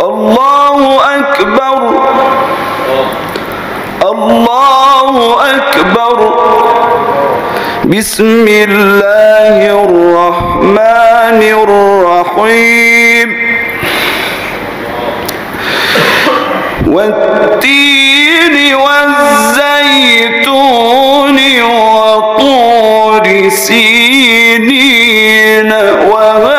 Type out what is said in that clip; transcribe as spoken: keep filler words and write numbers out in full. الله أكبر الله أكبر بسم الله الرحمن الرحيم والتين والزيتون وطور سينين وهذا